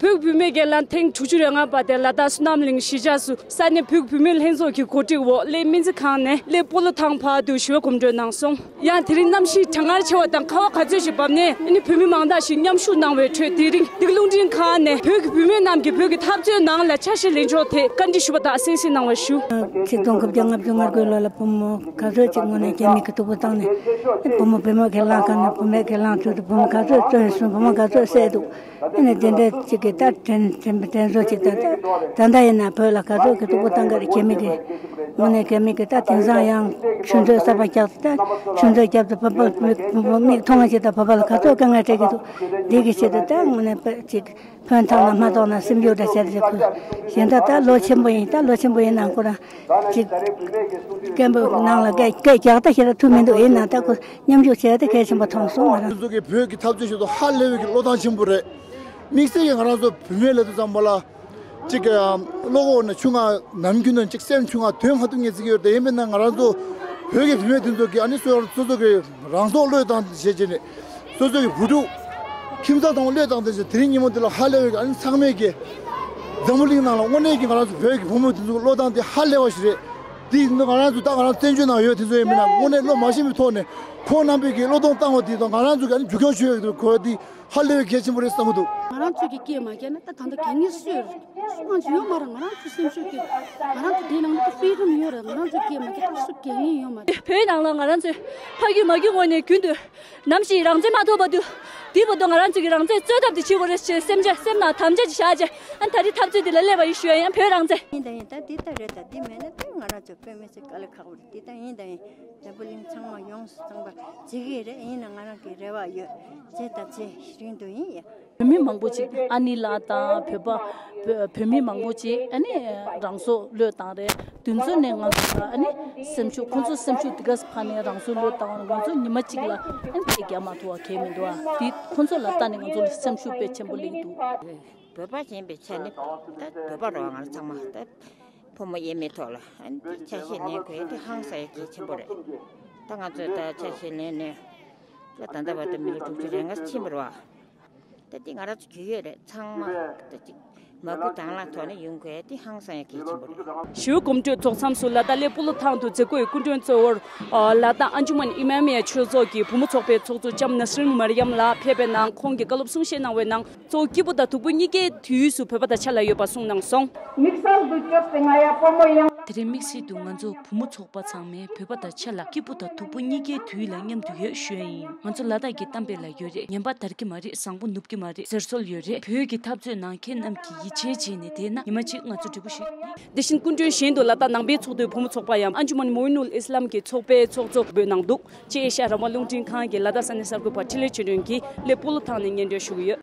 Pübüme gelen ten çocuğuna badela da sunamling şijasu. Seni pübüme hensoki kotiwo le minzi kane le polo tangpa döşüyor kumcundan son. Yani terindam şi çangar çevadan kava kaçışı babne. Yani pübüme manda şi nyam şu nang ve çöterin. Diklungcin kane pübüme namki pübüme tapcı nang la çaşı lincote. Kanji şu bata sensin nang ve şu. Çiğdong kapjanga pjungar gölala pomo kaçı çingone kemi kutubutane. Pomo pübüme gelen kane pübüme gelen çocuğu pomo kaçı çönsün pomo kaçı sedu. Yani dende çiğ ten rochita tanda yana pala kazo ke to botanga kemige mone kemige ta tenza yang chunde sabakta chunde kapta papa mi tomaje ta papa kazo kanga te ke to digi cheta ta mone chik pantana madona simyo da cheta senda ta lochembo yana kora chik kembo nangla ke chata cheta tumendo yana ta ko nyamjo cheta ke chembo thongso mara zuge pheki thapje to halle ke lodan chimbure Mixte yangarası büyümelerde zambala, çünkü logo ne çünkü namgünün çünkü sen çünkü tüm hatun geçiyor da hemen yangarası büyük büyümelerde ki anne sözü ranzo oluyor da diyeceğini sözü ki budu kimse damlıyor da diyeceğini tringi modeli halle ve anne sahme ki damlıyor nala onu ki yangarası büyük büyümelerde lodan diye halle başlıyor diye yangarası da yangarası tenjön ayıyor diye hemen onu lo maşin bir tane konan bir ki lodan tango diye yangarası yani çok önemli bir konu diye halle ve geçim burası da budu. Marançuki kiyemagene ta tanda kengi sür. Suançu yo marang marançu simşuki. Marançu dinang ta fiirim yora marançu kiyemagene ta su kengi yo mar. Pei nang lang marançu. Pagi magi wone gündü. Namşi rangje ma tobadu. Dibo dong marançu ki rangje çödap di çigores çe semje semna tamje şaje. An tari tapje di lele bay şüyen pei rangje. Indin ta di ta reta di mena ta marançu pemese kale khagul di ta indin. Dabuling changma yong changba. Jigire ina marançu rewa yo. Je ta je şirindu yi. Pemi mangbochi anila ta pheba pemi mangbochi ani rangso le ta re tunso ne nga ani semchu kunso semchu tigas phane rangso le ta rangso nima chigla ani kya ma thwa khemi dwa ti kunso la ta ne nga jol semchu pe chembuli du baba chen be chane ta baba ro nga chang ma ta pomo yeme thola ani chashi ne ko ti hangsa ki chembore ta nga jol ta chashi ne ne la ta da ba ta mil tu renga chimrwa Tating arada köyde çangma, tating maku dağlar tane yunguya ti hangsanya geçiyor. Şu kumcu toksam sulla dalı pulu tanıdı cekoy kumcuğun soğur, lada anjuman imamiye çözücü, pumu çöpe çözücü cam nasrın Maryam la pebe nang kongi kalıp sunşe nang ve nang, çoğu bu da tubuni ge tüyü süpebe de çalıyor basın nang son. Mixal ducuz tengaya pomoyang. Tremixi dunganzo pumu çöpe çangme pebe de çalak ki bu da tubuni ge tüyüyle yem tüyü şüyeyi. Anjo lada getten bela yöre, yemba terki mari sangu nubki mari sersol yöre, büyük kitapçı nang ki Deşin kunjun şendo lata nangbe çokdu pomu çokpayam anjuman moinul islam ki çokpe çokçok bönangduk çeşe ramalung jinkan ki lata sanesar ko patile çürünki le polu tanin yende şuyu